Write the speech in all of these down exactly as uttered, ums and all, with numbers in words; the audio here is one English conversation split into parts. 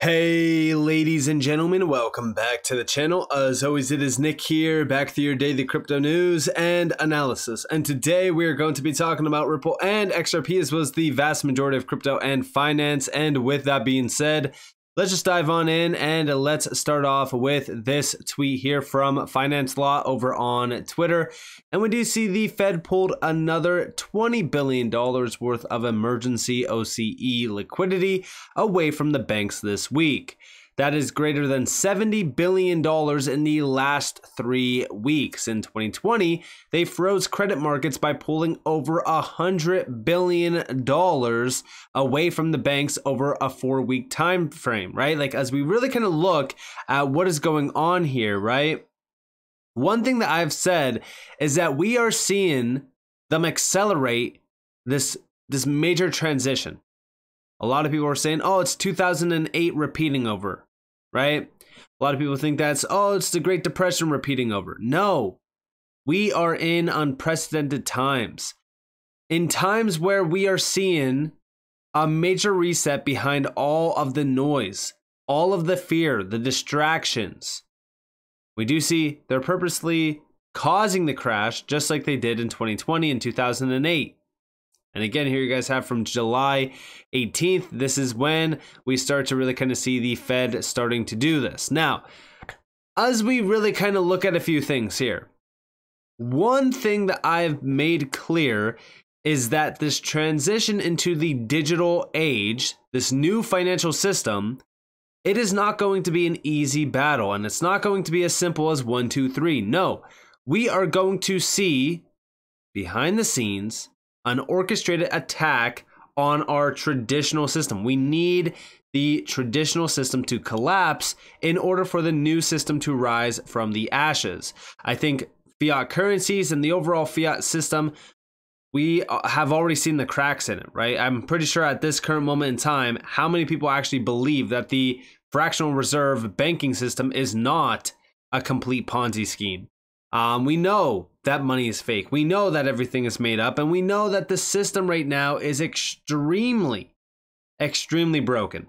Hey ladies and gentlemen, welcome back to the channel. As always, it is Nick here, back to your daily crypto news and analysis. And today we are going to be talking about Ripple and X R P, as well as the vast majority of crypto and finance. And with that being said, let's just dive on in and let's start off with this tweet here from Finance Law over on Twitter. And we do see the Fed pulled another twenty billion dollars worth of emergency O C E liquidity away from the banks this week. That is greater than seventy billion dollars in the last three weeks. In twenty twenty, they froze credit markets by pulling over one hundred billion dollars away from the banks over a four-week time frame, right? Like, as we really kind of look at what is going on here, right? One thing that I've said is that we are seeing them accelerate this, this major transition. A lot of people are saying, oh, it's two thousand eight repeating over, right? A lot of people think that's, oh, it's the Great Depression repeating over. No, we are in unprecedented times. In times where we are seeing a major reset behind all of the noise, all of the fear, the distractions. We do see they're purposely causing the crash, just like they did in twenty twenty and two thousand eight. And again, here you guys have from July eighteenth. This is when we start to really kind of see the Fed starting to do this. Now, as we really kind of look at a few things here, one thing that I've made clear is that this transition into the digital age, this new financial system, it is not going to be an easy battle, and it's not going to be as simple as one, two, three. No, we are going to see behind the scenes an orchestrated attack on our traditional system. We need the traditional system to collapse in order for the new system to rise from the ashes. I think fiat currencies and the overall fiat system, we have already seen the cracks in it, right? I'm pretty sure at this current moment in time, how many people actually believe that the fractional reserve banking system is not a complete Ponzi scheme? Um, we know that money is fake. We know that everything is made up, and we know that the system right now is extremely, extremely broken.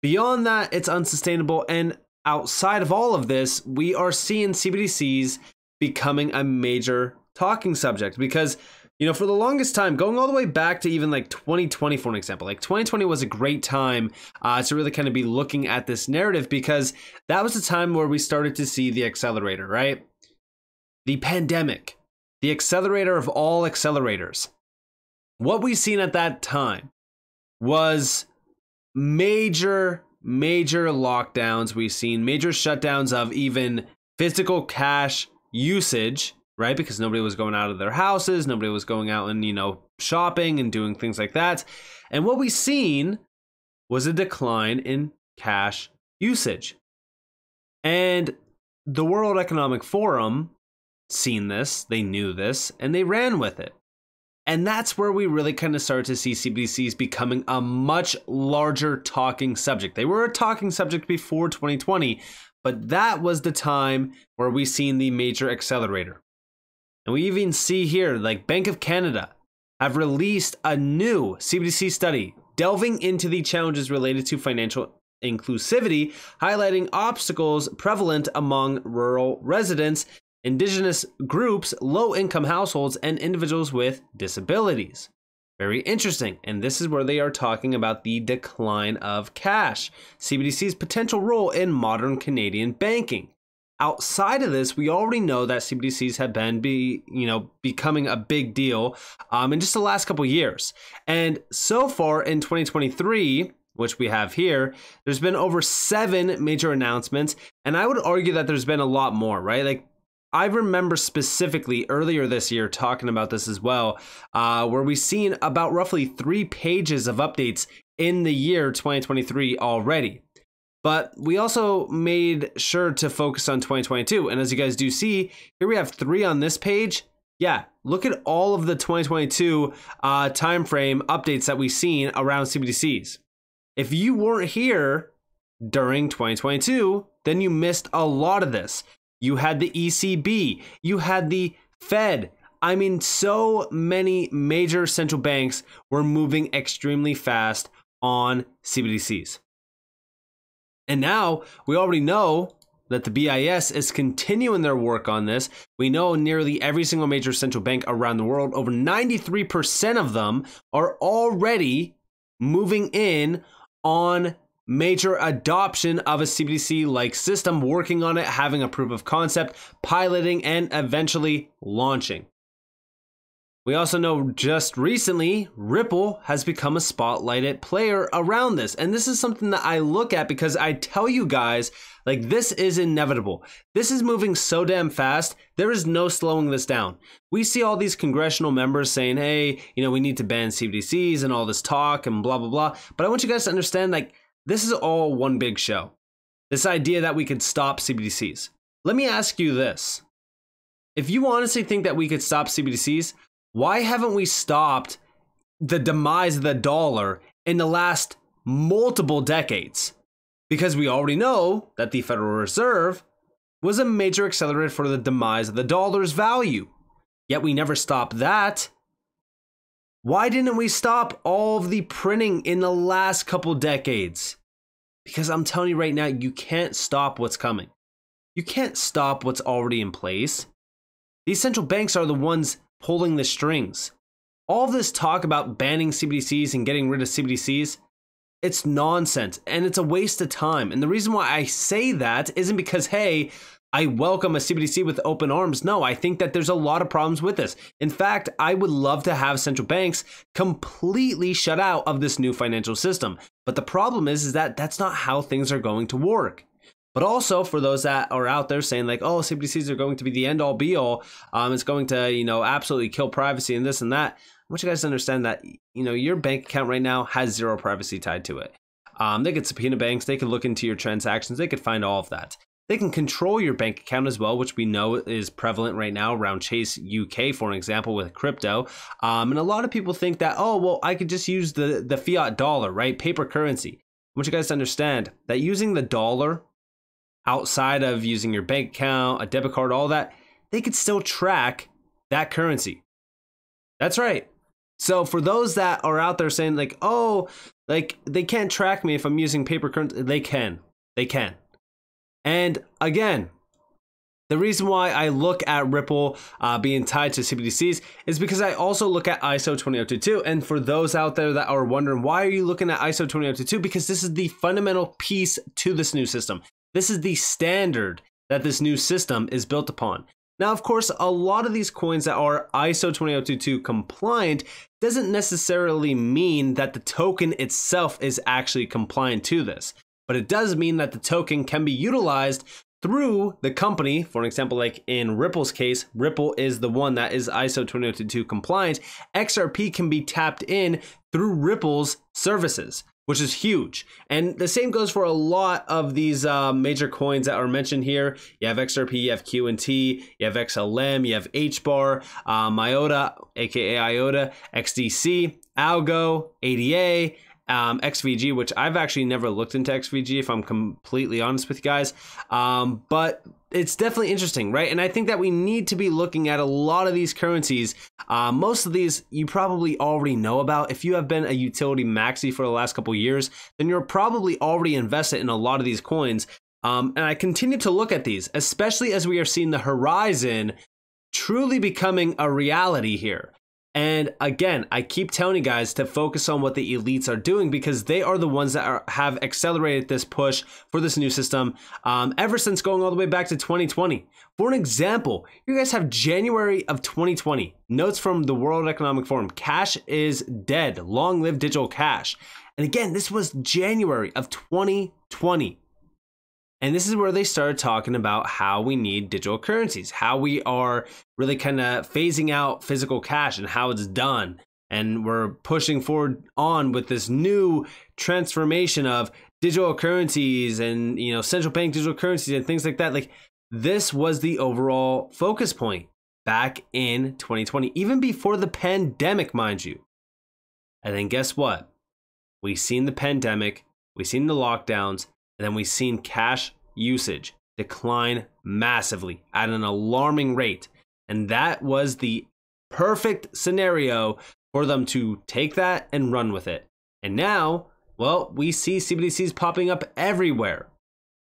Beyond that, it's unsustainable. And outside of all of this, we are seeing C B D Cs becoming a major talking subject because, you know, for the longest time, going all the way back to even like twenty twenty, for an example, like twenty twenty was a great time uh, to really kind of be looking at this narrative because that was the time where we started to see the accelerator, right? The pandemic, the accelerator of all accelerators. What we seen at that time was major, major lockdowns. We've seen major shutdowns of even physical cash usage, right? Because nobody was going out of their houses. Nobody was going out and, you know, shopping and doing things like that. And what we seen was a decline in cash usage. And the World Economic Forum seen this, they knew this, and they ran with it. And that's where we really kind of started to see C B D Cs becoming a much larger talking subject. They were a talking subject before twenty twenty, but that was the time where we seen the major accelerator. And we even see here, like Bank of Canada have released a new C B D C study delving into the challenges related to financial inclusivity, highlighting obstacles prevalent among rural residents, Indigenous groups, low-income households, and individuals with disabilities. Very interesting. And this is where they are talking about the decline of cash, C B D C's potential role in modern Canadian banking. Outside of this, we already know that C B D Cs have been be, you know, becoming a big deal um, in just the last couple of years. And so far in twenty twenty-three, which we have here, there's been over seven major announcements. And I would argue that there's been a lot more, right? Like, I remember specifically earlier this year talking about this as well, uh, where we've seen about roughly three pages of updates in the year twenty twenty-three already. But we also made sure to focus on twenty twenty-two. And as you guys do see, here we have three on this page. Yeah, look at all of the twenty twenty-two uh, timeframe updates that we've seen around C B D Cs. If you weren't here during twenty twenty-two, then you missed a lot of this. You had the E C B, you had the Fed. I mean, so many major central banks were moving extremely fast on C B D Cs. And now we already know that the B I S is continuing their work on this. We know nearly every single major central bank around the world, over ninety-three percent of them, are already moving in on major adoption of a C B D C-like system, working on it, having a proof of concept, piloting, and eventually launching. We also know just recently, Ripple has become a spotlighted player around this. And this is something that I look at because I tell you guys, like, this is inevitable. This is moving so damn fast. There is no slowing this down. We see all these congressional members saying, hey, you know, we need to ban C B D Cs and all this talk and blah, blah, blah. But I want you guys to understand, like, this is all one big show. This idea that we could stop C B D Cs. Let me ask you this. If you honestly think that we could stop C B D Cs, why haven't we stopped the demise of the dollar in the last multiple decades? Because we already know that the Federal Reserve was a major accelerant for the demise of the dollar's value. Yet we never stopped that. Why didn't we stop all of the printing in the last couple decades? Because I'm telling you right now, you can't stop what's coming. You can't stop what's already in place. These central banks are the ones pulling the strings. All this talk about banning C B D Cs and getting rid of C B D Cs, it's nonsense and it's a waste of time. And the reason why I say that isn't because, hey, I welcome a C B D C with open arms. No, I think that there's a lot of problems with this. In fact, I would love to have central banks completely shut out of this new financial system. But the problem is, is that that's not how things are going to work. But also for those that are out there saying like, oh, C B D Cs are going to be the end all be all. Um, it's going to, you know, absolutely kill privacy and this and that. I want you guys to understand that, you know, your bank account right now has zero privacy tied to it. Um, they could subpoena banks. They could look into your transactions. They could find all of that. They can control your bank account as well, which we know is prevalent right now around Chase U K, for an example, with crypto. Um, and a lot of people think that, oh, well, I could just use the, the fiat dollar, right? Paper currency. I want you guys to understand that using the dollar outside of using your bank account, a debit card, all that, they could still track that currency. That's right. So for those that are out there saying like, oh, like they can't track me if I'm using paper currency, they can, they can. And again, the reason why I look at Ripple uh, being tied to C B D Cs is because I also look at I S O two thousand twenty-two. And for those out there that are wondering, why are you looking at I S O two thousand twenty-two? Because this is the fundamental piece to this new system. This is the standard that this new system is built upon. Now, of course, a lot of these coins that are I S O two thousand twenty-two compliant doesn't necessarily mean that the token itself is actually compliant to this, but it does mean that the token can be utilized through the company. For example, like in Ripple's case, Ripple is the one that is I S O two thousand twenty-two compliant. X R P can be tapped in through Ripple's services, which is huge. And the same goes for a lot of these uh, major coins that are mentioned here. You have X R P, you have Q N T, you have X L M, you have H bar, um, I O T A, aka I O T A, X D C, ALGO, A D A, um, X V G, which I've actually never looked into X V G if I'm completely honest with you guys. Um, but it's definitely interesting, right? And I think that we need to be looking at a lot of these currencies. Uh, most of these you probably already know about. If you have been a utility maxi for the last couple of years, then you're probably already invested in a lot of these coins. Um, and I continue to look at these, especially as we are seeing the horizon truly becoming a reality here. And again, I keep telling you guys to focus on what the elites are doing because they are the ones that are, have accelerated this push for this new system um, ever since going all the way back to twenty twenty. For an example, you guys have January of twenty twenty, notes from the World Economic Forum, cash is dead, long live digital cash. And again, this was January of twenty twenty. And this is where they started talking about how we need digital currencies, how we are really kind of phasing out physical cash and how it's done. And we're pushing forward on with this new transformation of digital currencies and, you know, central bank digital currencies and things like that. Like this was the overall focus point back in twenty twenty, even before the pandemic, mind you. And then guess what? We've seen the pandemic, we've seen the lockdowns, and then we've seen cash usage decline massively at an alarming rate. And that was the perfect scenario for them to take that and run with it. And now, well, we see C B D Cs popping up everywhere.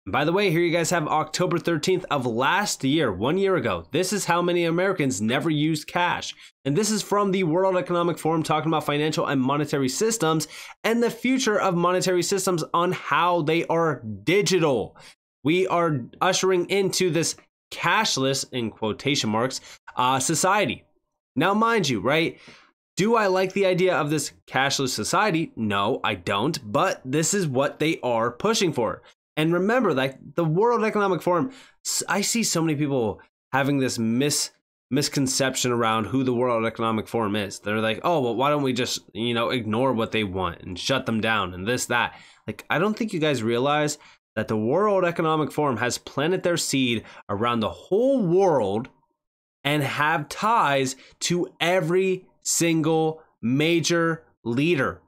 By the way, here you guys have October thirteenth of last year, one year ago. This is how many Americans never used cash. And this is from the World Economic Forum talking about financial and monetary systems and the future of monetary systems on how they are digital. We are ushering into this cashless, in quotation marks, uh, society. Now, mind you, right? Do I like the idea of this cashless society? No, I don't. But this is what they are pushing for. And remember, like the World Economic Forum, I see so many people having this mis misconception around who the World Economic Forum is. They're like, oh, well, why don't we just, you know, ignore what they want and shut them down and this, that. Like, I don't think you guys realize that the World Economic Forum has planted their seed around the whole world and have ties to every single major leader.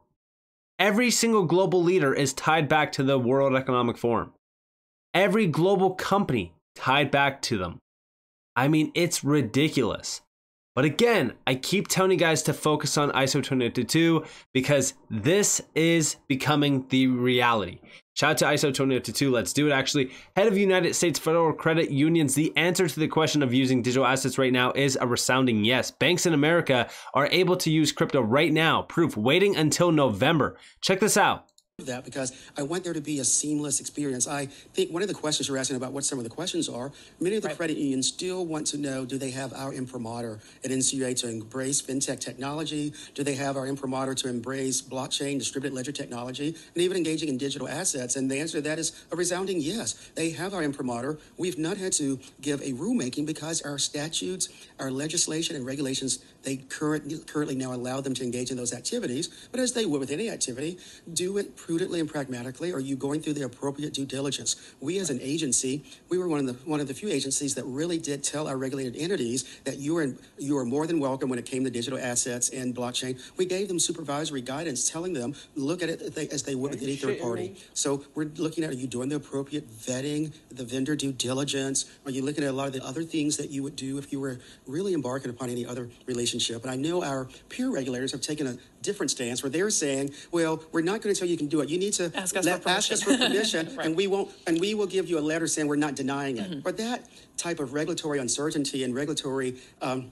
Every single global leader is tied back to the World Economic Forum. Every global company tied back to them. I mean, it's ridiculous. But again, I keep telling you guys to focus on I S O two thousand twenty-two because this is becoming the reality. Shout out to I S O two thousand twenty-two. Let's do it, actually. Head of United States Federal Credit Unions. The answer to the question of using digital assets right now is a resounding yes. Banks in America are able to use crypto right now. Proof waiting until November. Check this out. That because I want there to be a seamless experience. I think one of the questions you're asking about what some of the questions are, many of the right. credit unions still want to know, do they have our imprimatur at N C U A to embrace fintech technology? Do they have our imprimatur to embrace blockchain, distributed ledger technology, and even engaging in digital assets? And the answer to that is a resounding yes. They have our imprimatur. We've not had to give a rulemaking because our statutes, our legislation and regulations, they current, currently now allow them to engage in those activities. But as they would with any activity, do it prudently and pragmatically. Are you going through the appropriate due diligence? We as an agency, we were one of the one of the few agencies that really did tell our regulated entities that you are you are more than welcome when it came to digital assets and blockchain. We gave them supervisory guidance, telling them look at it as they, as they would with any third party. So we're looking at, are you doing the appropriate vetting, the vendor due diligence? Are you looking at a lot of the other things that you would do if you were really embarking upon any other relationship? And I know our peer regulators have taken a different stance where they're saying, well, we're not going to tell you you can do it. You need to ask us let, for permission, ask us for permission right. and we won't, and we will give you a letter saying we're not denying it. Mm-hmm. But that type of regulatory uncertainty and regulatory um,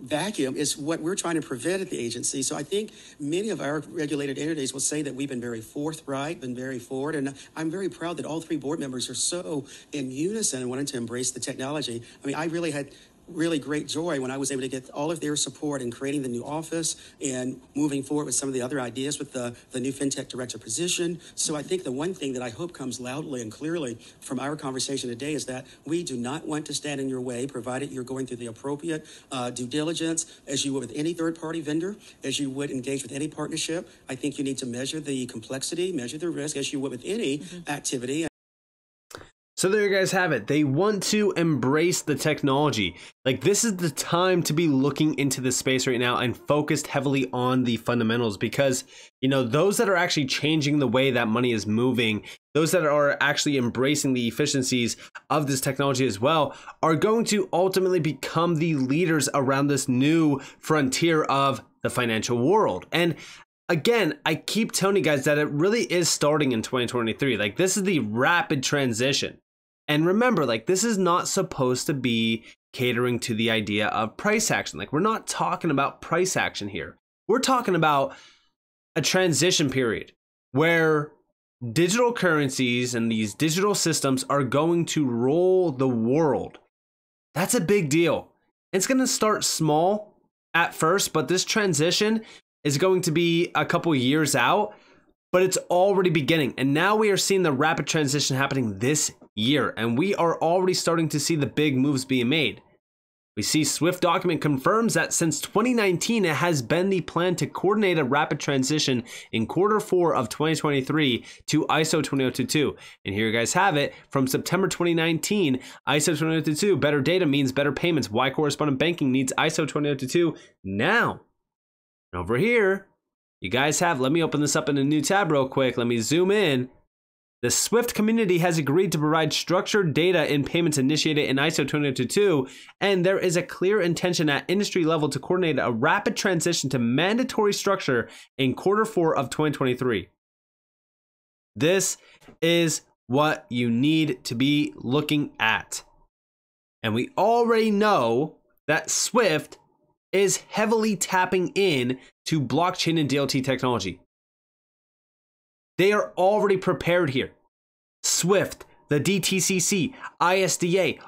vacuum is what we're trying to prevent at the agency. So I think many of our regulated entities will say that we've been very forthright, been very forward, and I'm very proud that all three board members are so in unison and wanting to embrace the technology. I mean, I really had really great joy when I was able to get all of their support in creating the new office and moving forward with some of the other ideas with the, the new FinTech Director position. So I think the one thing that I hope comes loudly and clearly from our conversation today is that we do not want to stand in your way, provided you're going through the appropriate uh, due diligence, as you would with any third-party vendor, as you would engage with any partnership. I think you need to measure the complexity, measure the risk, as you would with any mm-hmm. activity. So there you guys have it. They want to embrace the technology. Like, this is the time to be looking into this space right now and focused heavily on the fundamentals, because, you know, those that are actually changing the way that money is moving, those that are actually embracing the efficiencies of this technology as well, are going to ultimately become the leaders around this new frontier of the financial world. And again, I keep telling you guys that it really is starting in twenty twenty-three. Like, this is the rapid transition. And remember, like, this is not supposed to be catering to the idea of price action. Like, we're not talking about price action here. We're talking about a transition period where digital currencies and these digital systems are going to rule the world. That's a big deal. It's going to start small at first, but this transition is going to be a couple years out, but it's already beginning. And now we are seeing the rapid transition happening this year, and we are already starting to see the big moves being made. We see SWIFT document confirms that since twenty nineteen, it has been the plan to coordinate a rapid transition in quarter four of twenty twenty-three to I S O two thousand twenty-two. And here you guys have it. From September twenty nineteen, I S O two thousand twenty-two, better data means better payments. Why correspondent banking needs I S O two thousand twenty-two now. Over here, you guys have, let me open this up in a new tab real quick. Let me zoom in. The SWIFT community has agreed to provide structured data in payments initiated in I S O two thousand twenty-two, and there is a clear intention at industry level to coordinate a rapid transition to mandatory structure in quarter four of twenty twenty-three. This is what you need to be looking at. And we already know that SWIFT is heavily tapping in to blockchain and D L T technology. They are already prepared here. SWIFT, the D T C C, I S D A,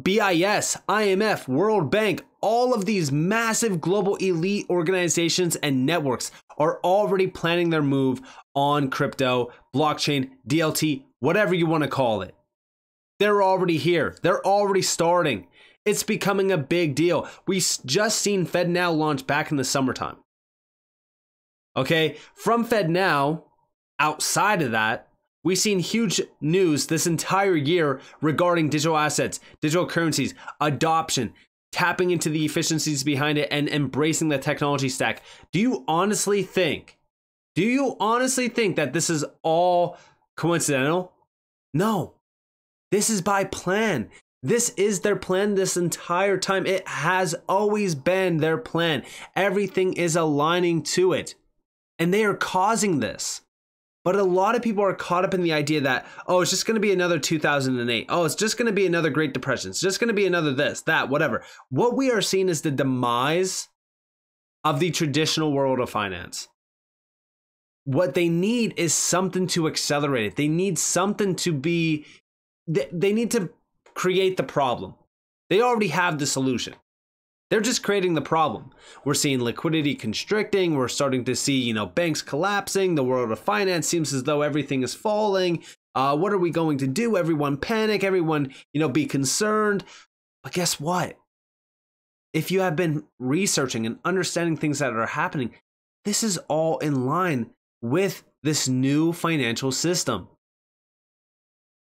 B I S, I M F, World Bank, all of these massive global elite organizations and networks are already planning their move on crypto, blockchain, D L T, whatever you want to call it. They're already here. They're already starting. It's becoming a big deal. We just seen FedNow launch back in the summertime. Okay, from FedNow, outside of that, we've seen huge news this entire year regarding digital assets, digital currencies, adoption, tapping into the efficiencies behind it and embracing the technology stack. Do you honestly think, do you honestly think that this is all coincidental? No, this is by plan. This is their plan this entire time. It has always been their plan. Everything is aligning to it, and they are causing this. But a lot of people are caught up in the idea that, oh, it's just going to be another two thousand eight. Oh, it's just going to be another Great Depression. It's just going to be another this, that, whatever. What we are seeing is the demise of the traditional world of finance. What they need is something to accelerate it. They need something to be, they, they need to create the problem. They already have the solution. They're just creating the problem. We're seeing liquidity constricting. We're starting to see, you know, banks collapsing. The world of finance seems as though everything is falling. Uh, what are we going to do? Everyone panic. Everyone, you know, be concerned. But guess what? If you have been researching and understanding things that are happening, this is all in line with this new financial system.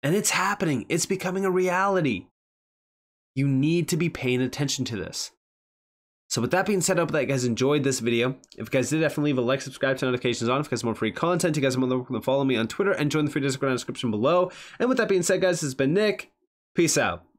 And it's happening. It's becoming a reality. You need to be paying attention to this. So with that being said, I hope that you guys enjoyed this video. If you guys did, definitely leave a like, subscribe, turn notifications on. If you guys want more free content, you guys want to welcome to follow me on Twitter and join the free Discord in the description below. And with that being said, guys, this has been Nick. Peace out.